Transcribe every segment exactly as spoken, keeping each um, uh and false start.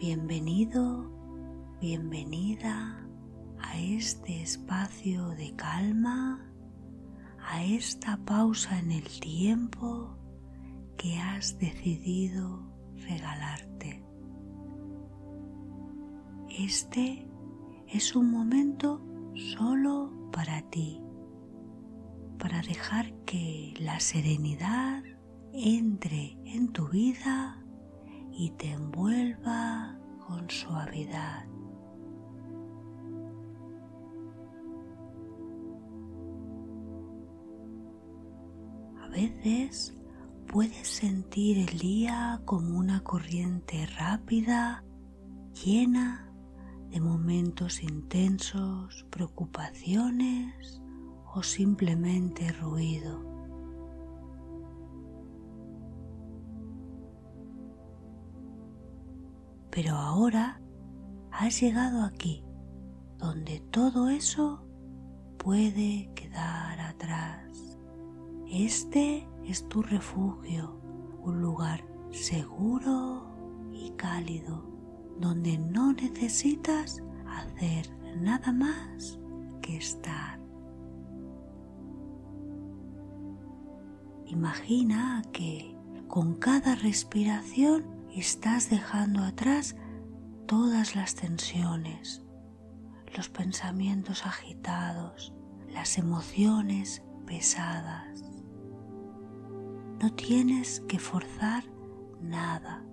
Bienvenido, bienvenida a este espacio de calma, a esta pausa en el tiempo que has decidido regalarte. Este es un momento solo para ti, para dejar que la serenidad entre en tu vida y te envuelva con suavidad. A veces puedes sentir el día como una corriente rápida, llena de momentos intensos, preocupaciones o simplemente ruido. Pero ahora has llegado aquí, donde todo eso puede quedar atrás. Este es tu refugio, un lugar seguro y cálido, donde no necesitas hacer nada más que estar. Imagina que con cada respiración estás dejando atrás todas las tensiones, los pensamientos agitados, las emociones pesadas. No tienes que forzar nada,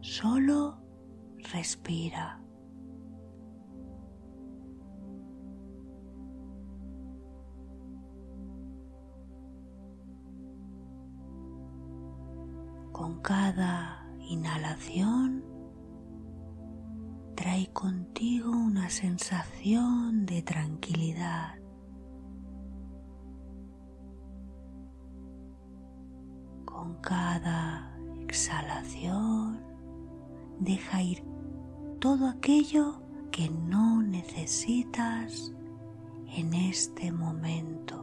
solo respira. Con cada inhalación, trae contigo una sensación de tranquilidad. Con cada exhalación, deja ir todo aquello que no necesitas en este momento.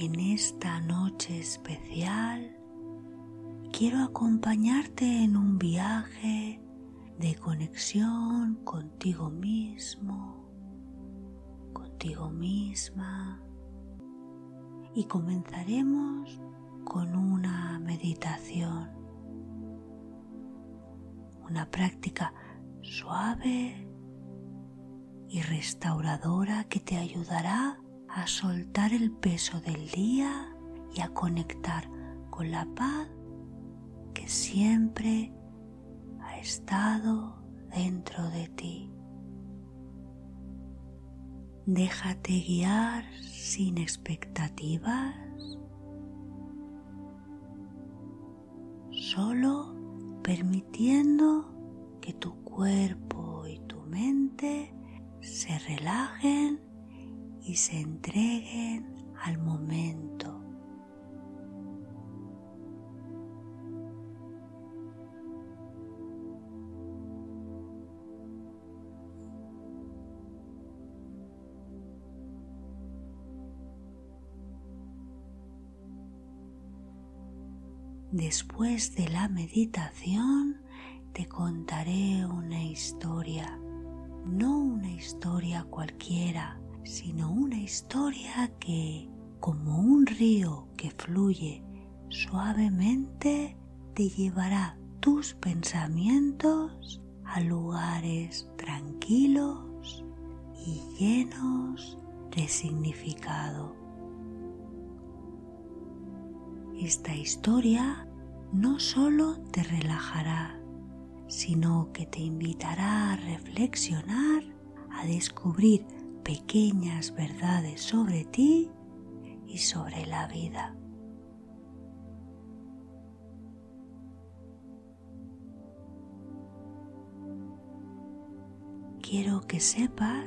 En esta noche especial quiero acompañarte en un viaje de conexión contigo mismo, contigo misma, y comenzaremos con una meditación, una práctica suave y restauradora que te ayudará a soltar el peso del día y a conectar con la paz que siempre ha estado dentro de ti. Déjate guiar sin expectativas, solo permitiendo que tu cuerpo y tu mente se relajen y se entreguen al momento. Después de la meditación te contaré una historia, no una historia cualquiera, sino una historia que, como un río que fluye suavemente, te llevará tus pensamientos a lugares tranquilos y llenos de significado. Esta historia no solo te relajará, sino que te invitará a reflexionar, a descubrir pequeñas verdades sobre ti y sobre la vida. Quiero que sepas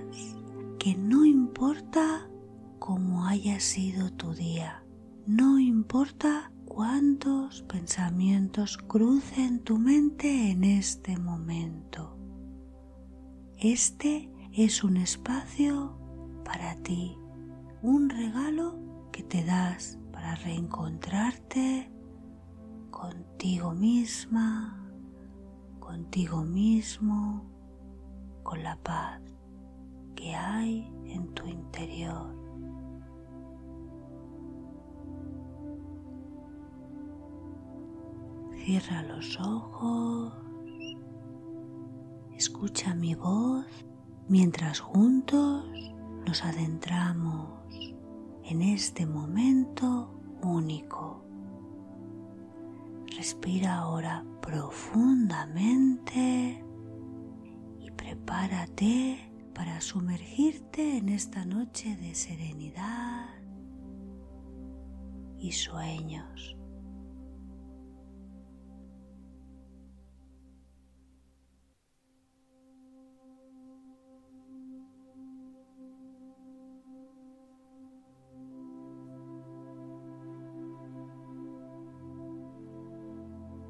que no importa cómo haya sido tu día, no importa cuántos pensamientos crucen tu mente en este momento. Este es un espacio para ti, un regalo que te das para reencontrarte contigo misma, contigo mismo, con la paz que hay en tu interior. Cierra los ojos, escucha mi voz mientras juntos nos adentramos en este momento único. Respira ahora profundamente y prepárate para sumergirte en esta noche de serenidad y sueños.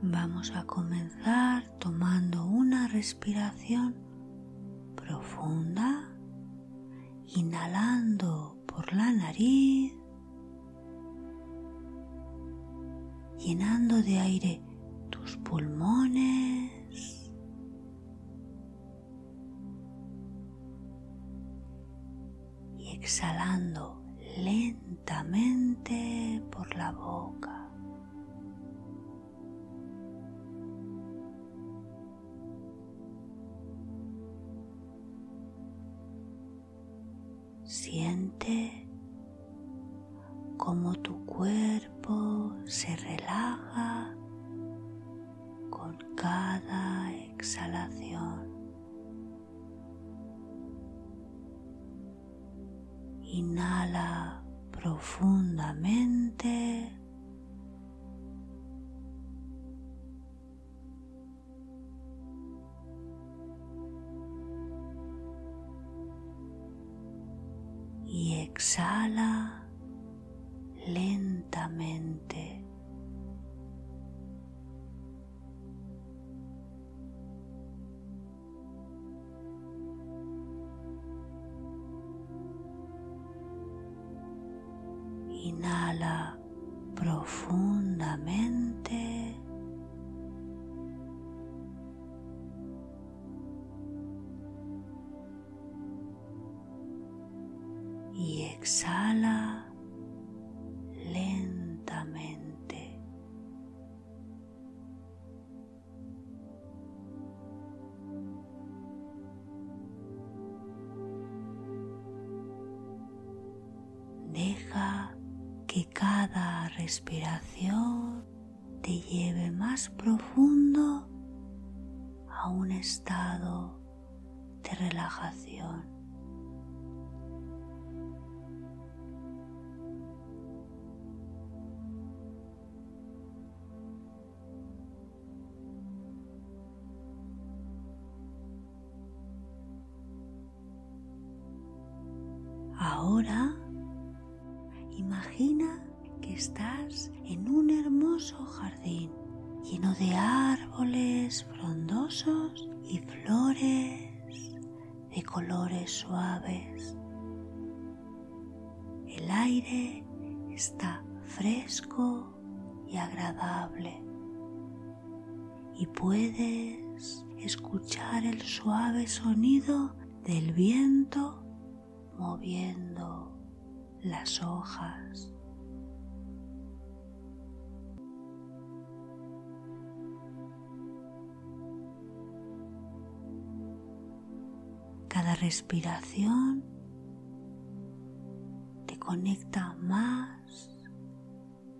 Vamos a comenzar tomando una respiración profunda, inhalando por la nariz, llenando de aire tus pulmones y exhalando lentamente por la boca. Siente cómo tu cuerpo se relaja con cada exhalación. Inhala profundamente y exhala lentamente. Inhala profundamente y exhala lentamente. Deja que cada respiración te lleve más profundo a un estado de relajación. Ahora, imagina que estás en un hermoso jardín lleno de árboles frondosos y flores de colores suaves. El aire está fresco y agradable y puedes escuchar el suave sonido del viento moviendo las hojas. Cada respiración te conecta más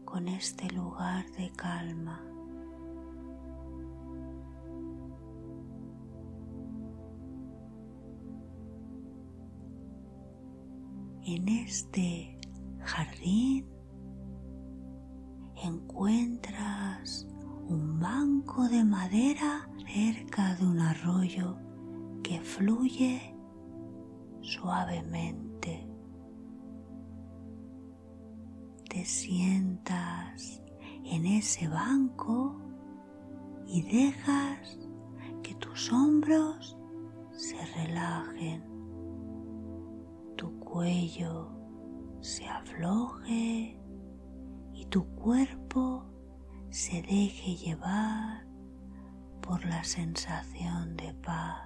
con este lugar de calma. En este jardín encuentras un banco de madera cerca de un arroyo que fluye suavemente. Te sientas en ese banco y dejas que tus hombros se relajen, tu cuerpo cuello se afloje y tu cuerpo se deje llevar por la sensación de paz.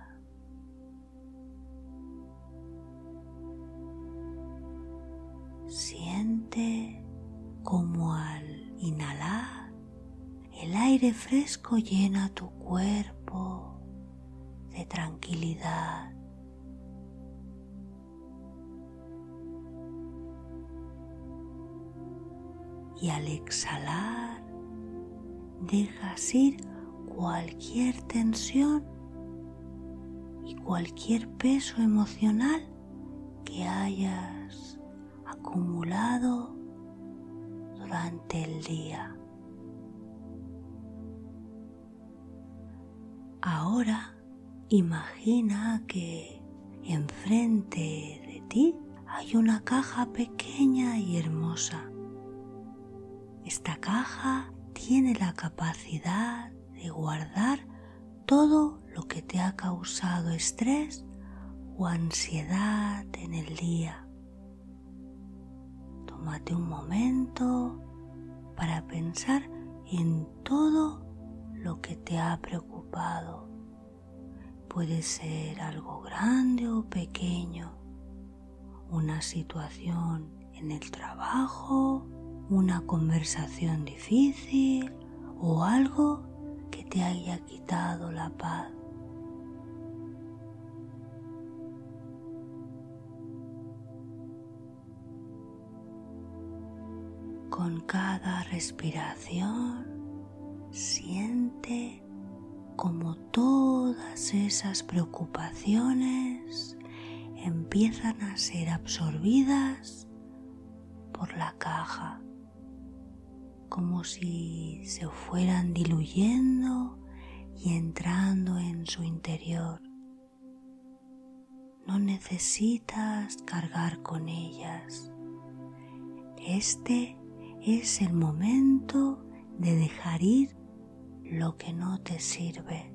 Siente como al inhalar el aire fresco llena tu cuerpo de tranquilidad. Y al exhalar dejas ir cualquier tensión y cualquier peso emocional que hayas acumulado durante el día. Ahora imagina que enfrente de ti hay una caja pequeña y hermosa. Esta caja tiene la capacidad de guardar todo lo que te ha causado estrés o ansiedad en el día. Tómate un momento para pensar en todo lo que te ha preocupado. Puede ser algo grande o pequeño, una situación en el trabajo, una conversación difícil o algo que te haya quitado la paz. Con cada respiración siente como todas esas preocupaciones empiezan a ser absorbidas por la caja, como si se fueran diluyendo y entrando en su interior. No necesitas cargar con ellas. Este es el momento de dejar ir lo que no te sirve.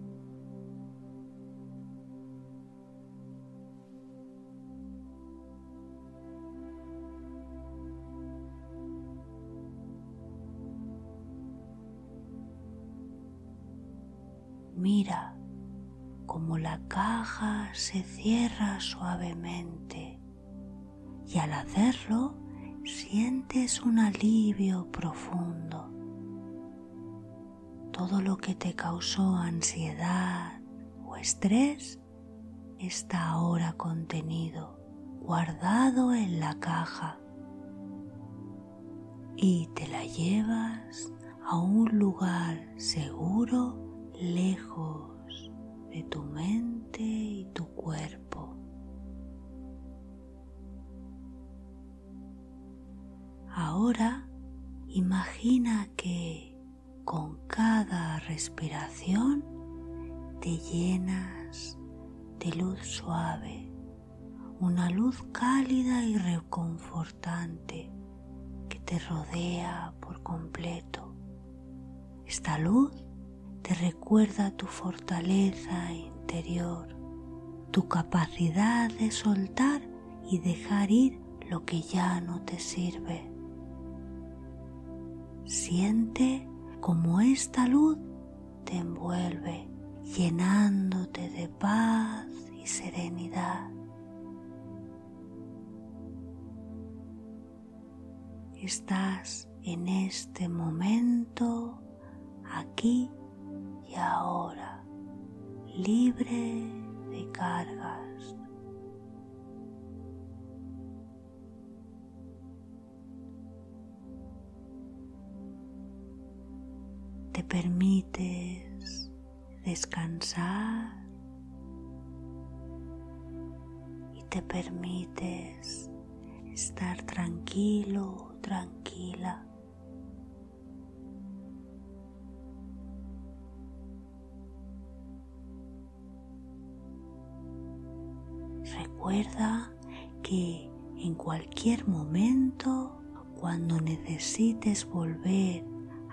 Mira cómo la caja se cierra suavemente y al hacerlo sientes un alivio profundo. Todo lo que te causó ansiedad o estrés está ahora contenido, guardado en la caja, y te la llevas a un lugar seguro, lejos de tu mente y tu cuerpo. Ahora imagina que con cada respiración te llenas de luz suave, una luz cálida y reconfortante que te rodea por completo. Esta luz te recuerda tu fortaleza interior, tu capacidad de soltar y dejar ir lo que ya no te sirve. Siente como esta luz te envuelve, llenándote de paz y serenidad. Estás en este momento, aquí y ahora, libre de cargas. Te permites descansar y te permites estar tranquilo o tranquila. Recuerda que en cualquier momento, cuando necesites volver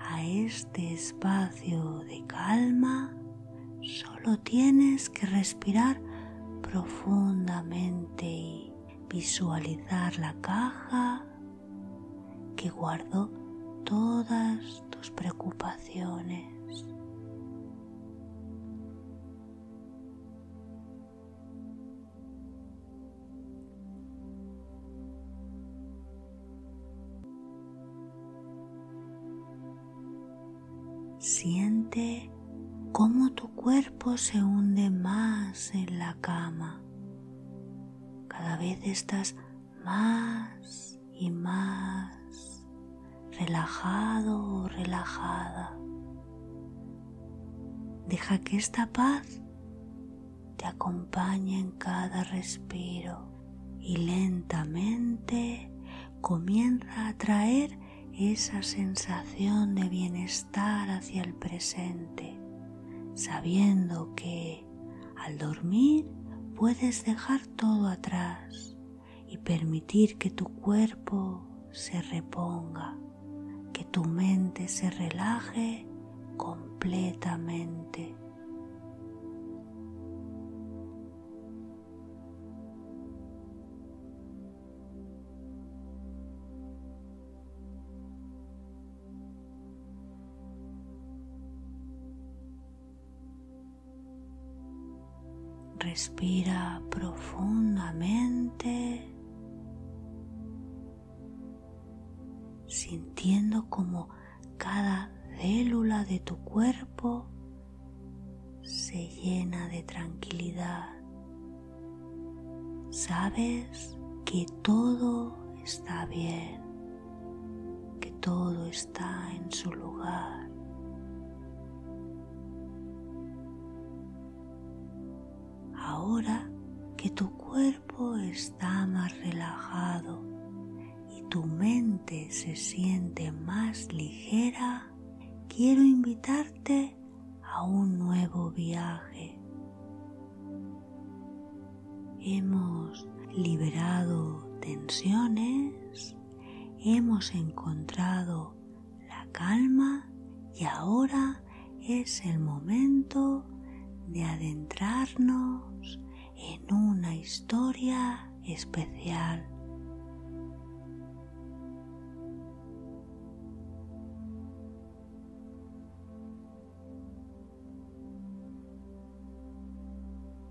a este espacio de calma, solo tienes que respirar profundamente y visualizar la caja que guardó todas tus preocupaciones. Siente cómo tu cuerpo se hunde más en la cama. Cada vez estás más y más relajado o relajada. Deja que esta paz te acompañe en cada respiro y lentamente comienza a traer esa sensación de bienestar hacia el presente, sabiendo que al dormir puedes dejar todo atrás y permitir que tu cuerpo se reponga, que tu mente se relaje completamente. Respira profundamente, sintiendo como cada célula de tu cuerpo se llena de tranquilidad. Sabes que todo está bien, que todo está en su lugar. Ahora que tu cuerpo está más relajado y tu mente se siente más ligera, quiero invitarte a un nuevo viaje. Hemos liberado tensiones, hemos encontrado la calma y ahora es el momento de adentrarnos en una historia especial.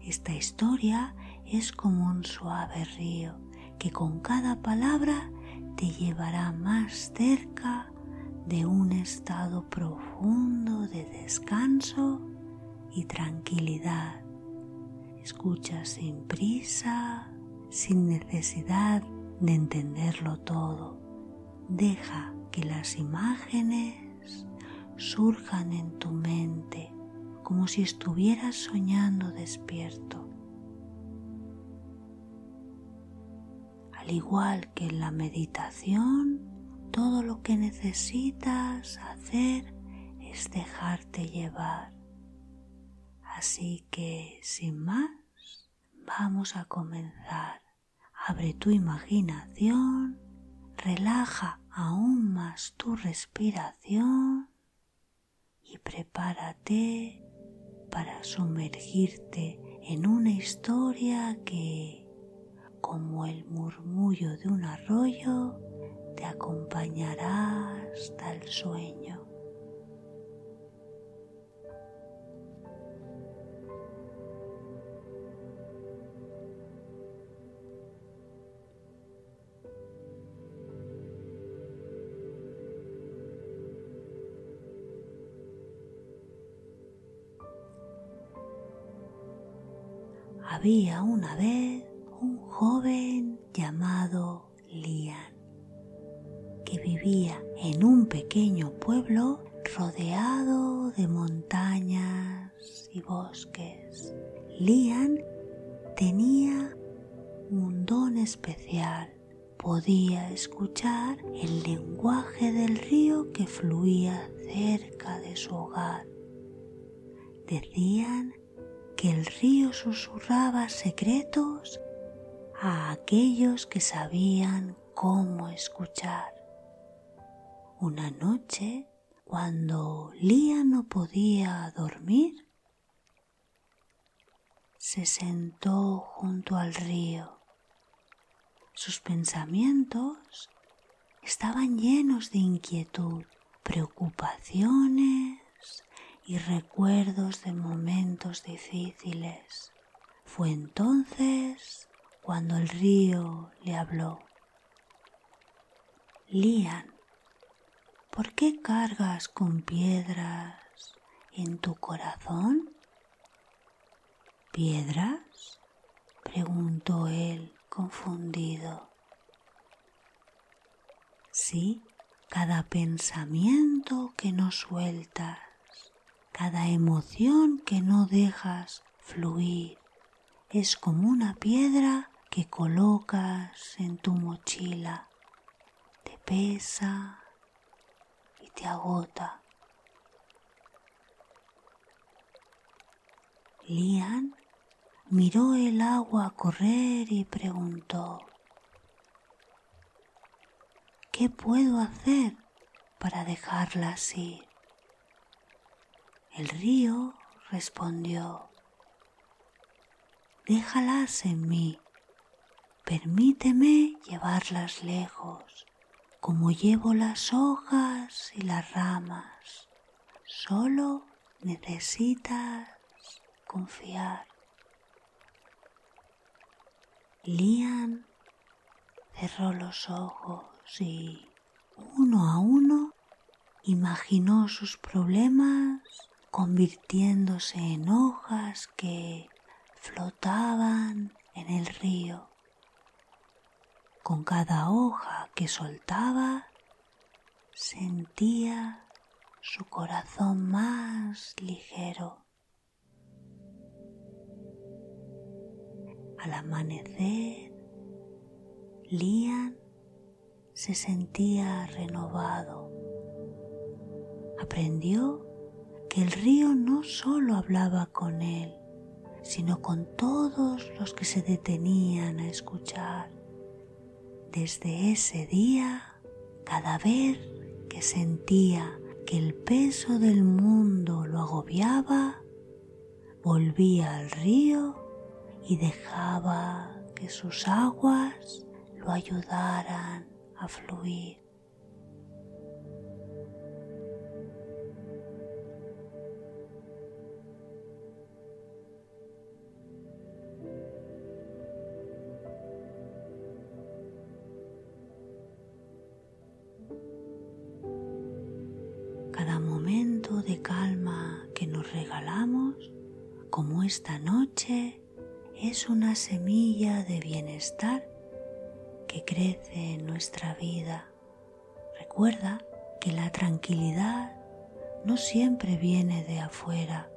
Esta historia es como un suave río que con cada palabra te llevará más cerca de un estado profundo de descanso y tranquilidad. Escucha sin prisa, sin necesidad de entenderlo todo. Deja que las imágenes surjan en tu mente como si estuvieras soñando despierto. Al igual que en la meditación, todo lo que necesitas hacer es dejarte llevar. Así que, sin más, vamos a comenzar. Abre tu imaginación, relaja aún más tu respiración y prepárate para sumergirte en una historia que, como el murmullo de un arroyo, te acompañará hasta el sueño. Había una vez un joven llamado Lian, que vivía en un pequeño pueblo rodeado de montañas y bosques. Lian tenía un don especial. Podía escuchar el lenguaje del río que fluía cerca de su hogar. Decían que el río susurraba secretos a aquellos que sabían cómo escuchar. Una noche, cuando Lian no podía dormir, se sentó junto al río Sus pensamientos estaban llenos de inquietud, preocupaciones y recuerdos de momentos difíciles. Fue entonces cuando el río le habló. Lian, ¿por qué cargas con piedras en tu corazón? ¿Piedras?, preguntó él, confundido. Sí, cada pensamiento que no sueltas, cada emoción que no dejas fluir, es como una piedra que colocas en tu mochila. Te pesa y te agota. Lian miró el agua correr y preguntó: ¿qué puedo hacer para dejarla así? El río respondió: déjalas en mí, permíteme llevarlas lejos, como llevo las hojas y las ramas. Solo necesitas confiar. Lian cerró los ojos y, uno a uno, imaginó sus problemas convirtiéndose en hojas que flotaban en el río. Con cada hoja que soltaba, sentía su corazón más ligero. Al amanecer, Lian se sentía renovado. Aprendió que el río no solo hablaba con él, sino con todos los que se detenían a escuchar. Desde ese día, cada vez que sentía que el peso del mundo lo agobiaba, volvía al río y dejaba que sus aguas lo ayudaran a fluir. Cada momento de calma que nos regalamos, como esta noche, es una semilla de bienestar que crece en nuestra vida. Recuerda que la tranquilidad no siempre viene de afuera.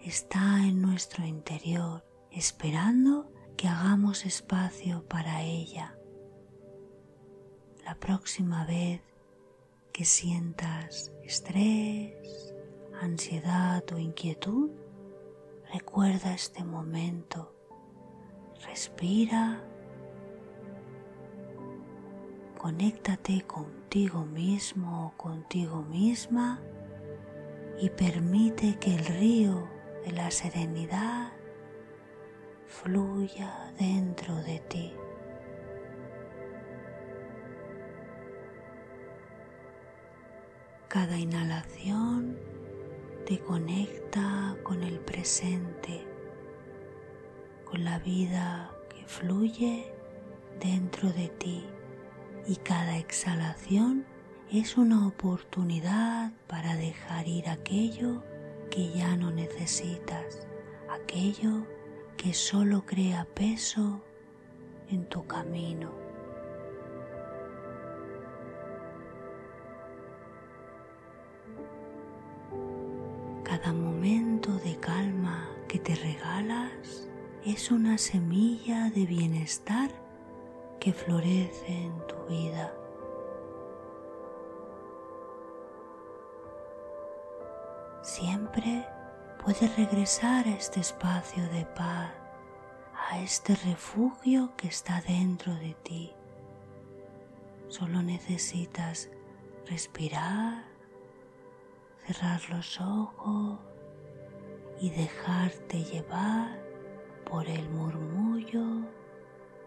Está en nuestro interior, esperando que hagamos espacio para ella. La próxima vez que sientas estrés, ansiedad o inquietud, recuerda este momento, respira, conéctate contigo mismo o contigo misma y permite que el río de la serenidad fluya dentro de ti. Cada inhalación te conecta con el presente, con la vida que fluye dentro de ti, y cada exhalación es una oportunidad para dejar ir aquello que ya no necesitas, aquello que solo crea peso en tu camino. Cada momento de calma que te regalas es una semilla de bienestar que florece en tu vida. Siempre puedes regresar a este espacio de paz, a este refugio que está dentro de ti. Solo necesitas respirar, cerrar los ojos y dejarte llevar por el murmullo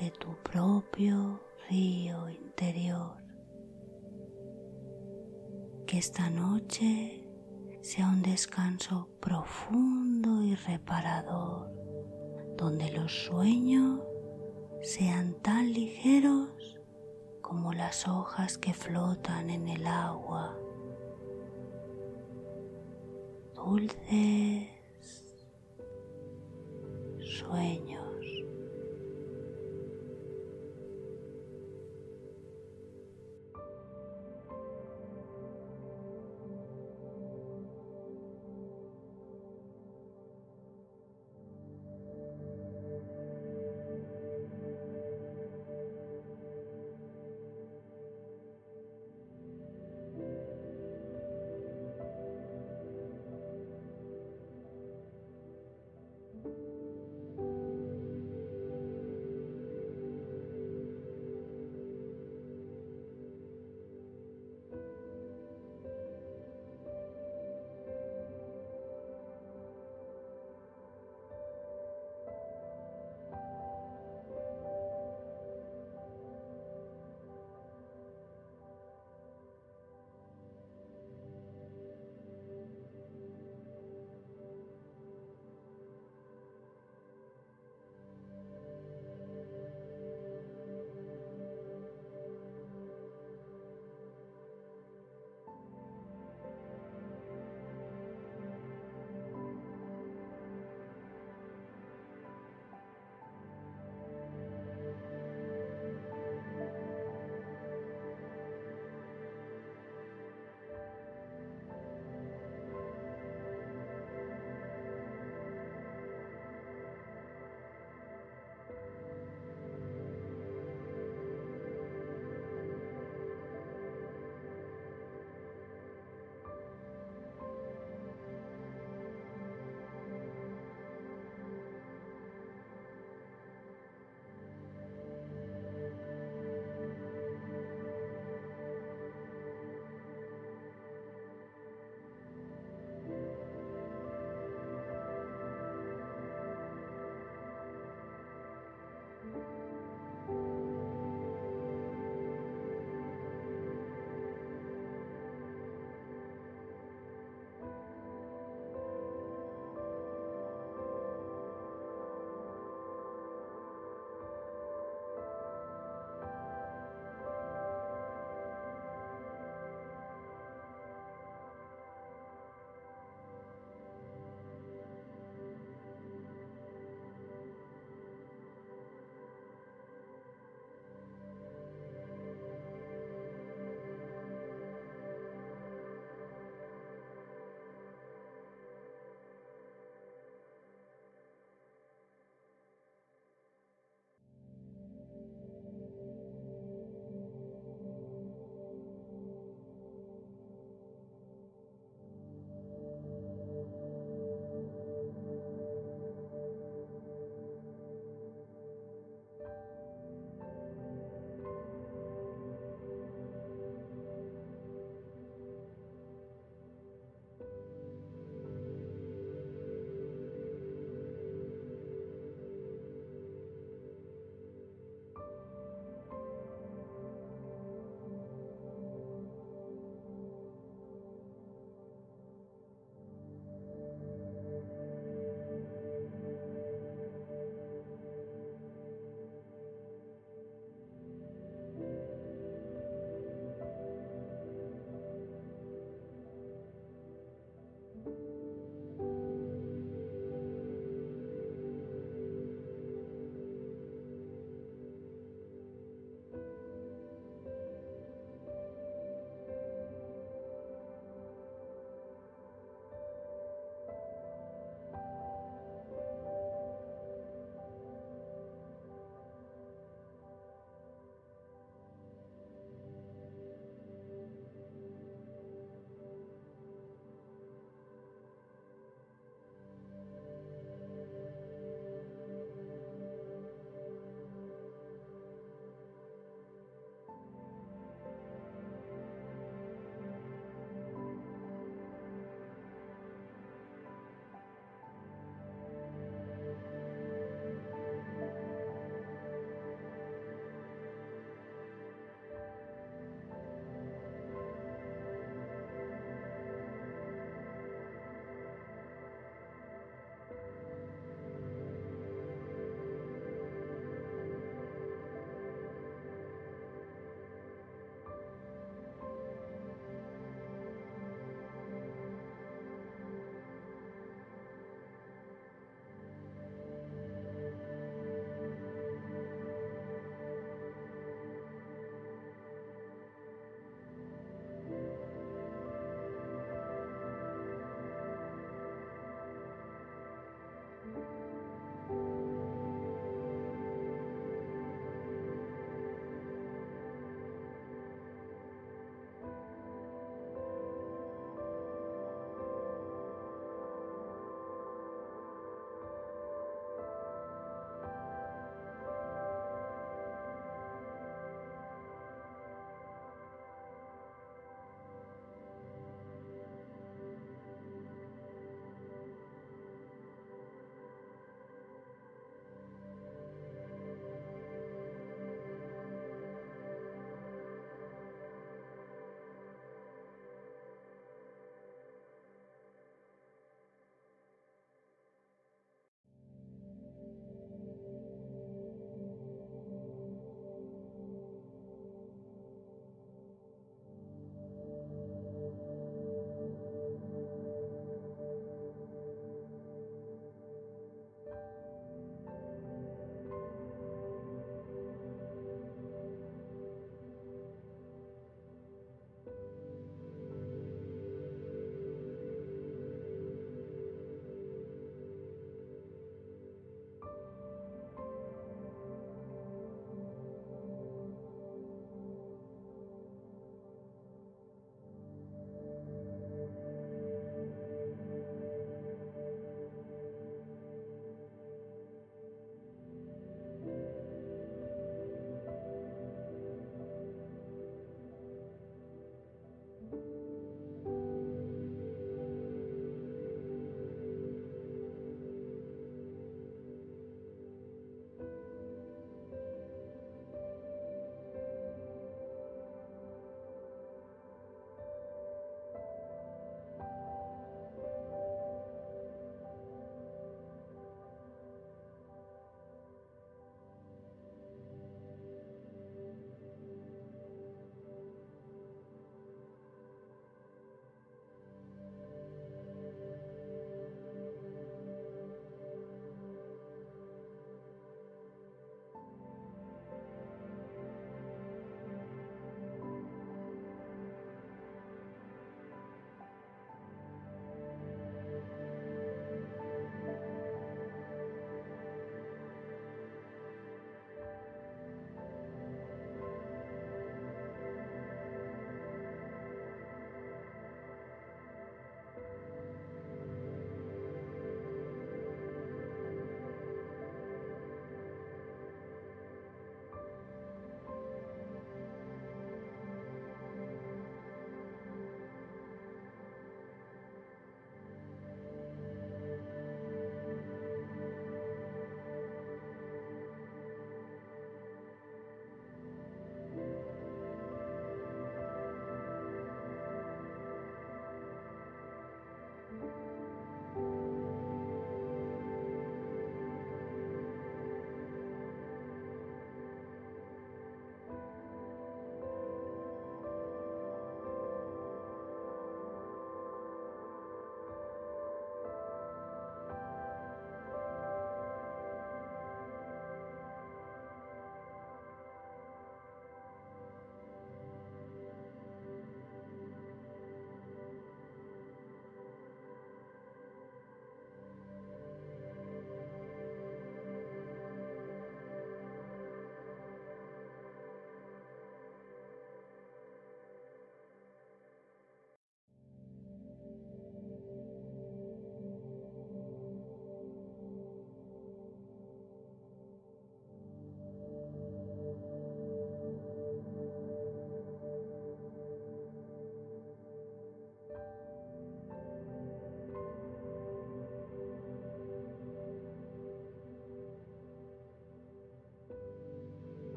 de tu propio río interior. Que esta noche sea un descanso profundo y reparador, donde los sueños sean tan ligeros como las hojas que flotan en el agua, dulces sueños.